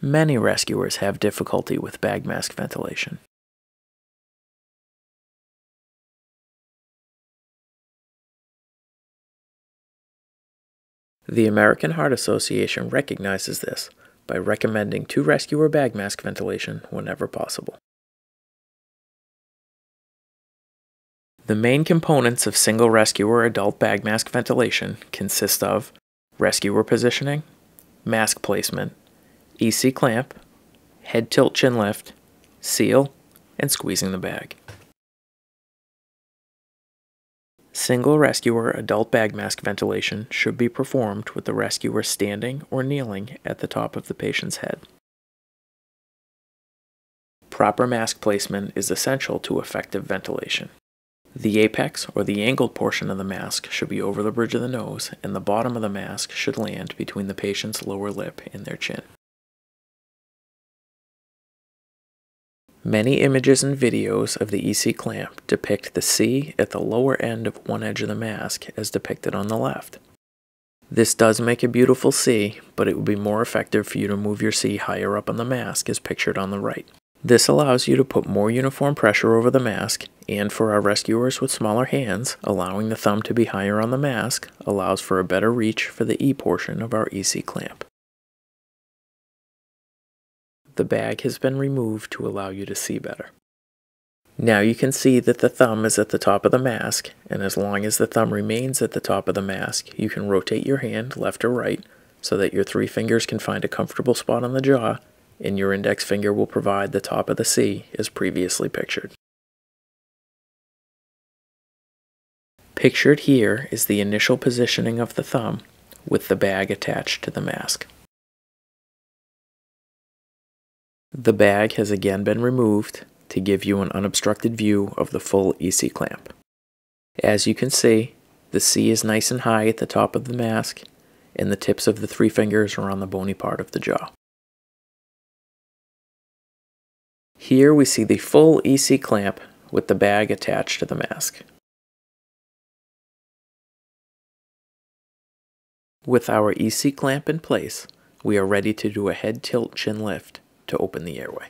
Many rescuers have difficulty with bag mask ventilation. The American Heart Association recognizes this by recommending to rescuer bag mask ventilation whenever possible. The main components of single rescuer adult bag mask ventilation consist of rescuer positioning, mask placement, EC clamp, head tilt chin lift, seal, and squeezing the bag. Single rescuer adult bag mask ventilation should be performed with the rescuer standing or kneeling at the top of the patient's head. Proper mask placement is essential to effective ventilation. The apex or the angled portion of the mask should be over the bridge of the nose, and the bottom of the mask should land between the patient's lower lip and their chin. Many images and videos of the EC clamp depict the C at the lower end of one edge of the mask as depicted on the left. This does make a beautiful C, but it would be more effective for you to move your C higher up on the mask as pictured on the right. This allows you to put more uniform pressure over the mask, and for our rescuers with smaller hands, allowing the thumb to be higher on the mask allows for a better reach for the E portion of our EC clamp. The bag has been removed to allow you to see better. Now you can see that the thumb is at the top of the mask, and as long as the thumb remains at the top of the mask, you can rotate your hand left or right so that your three fingers can find a comfortable spot on the jaw, and your index finger will provide the top of the C as previously pictured. Pictured here is the initial positioning of the thumb with the bag attached to the mask. The bag has again been removed to give you an unobstructed view of the full EC clamp. As you can see, the C is nice and high at the top of the mask, and the tips of the three fingers are on the bony part of the jaw. Here we see the full EC clamp with the bag attached to the mask. With our EC clamp in place, we are ready to do a head tilt chin lift to open the airway.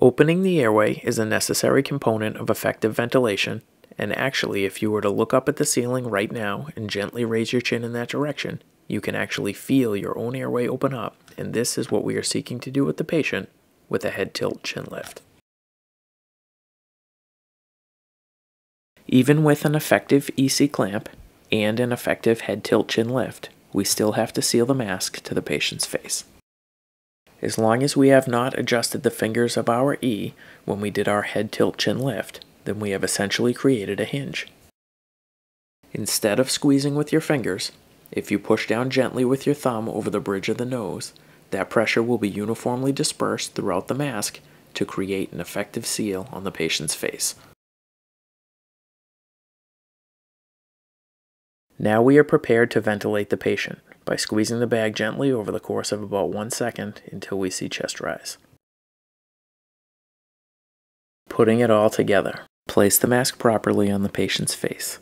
Opening the airway is a necessary component of effective ventilation, and actually if you were to look up at the ceiling right now and gently raise your chin in that direction, you can actually feel your own airway open up, and this is what we are seeking to do with the patient with a head tilt chin lift. Even with an effective EC clamp and an effective head tilt chin lift, we still have to seal the mask to the patient's face. As long as we have not adjusted the fingers of our E when we did our head tilt chin lift, then we have essentially created a hinge. Instead of squeezing with your fingers, if you push down gently with your thumb over the bridge of the nose, that pressure will be uniformly dispersed throughout the mask to create an effective seal on the patient's face. Now we are prepared to ventilate the patient by squeezing the bag gently over the course of about 1 second until we see chest rise. Putting it all together, place the mask properly on the patient's face.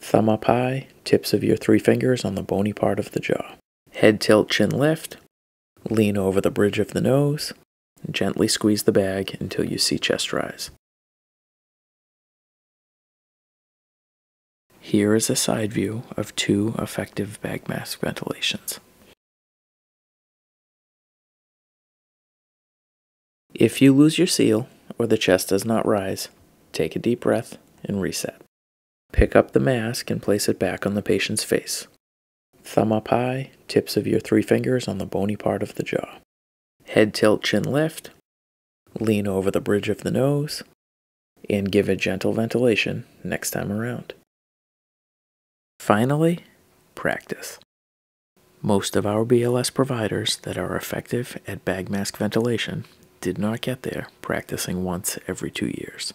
Thumb up high, tips of your three fingers on the bony part of the jaw. Head tilt chin lift, lean over the bridge of the nose, and gently squeeze the bag until you see chest rise. Here is a side view of two effective bag mask ventilations. If you lose your seal or the chest does not rise, take a deep breath and reset. Pick up the mask and place it back on the patient's face. Thumb up high, tips of your three fingers on the bony part of the jaw. Head tilt chin lift, lean over the bridge of the nose, and give a gentle ventilation next time around. Finally, practice. Most of our BLS providers that are effective at bag mask ventilation did not get there practicing once every 2 years.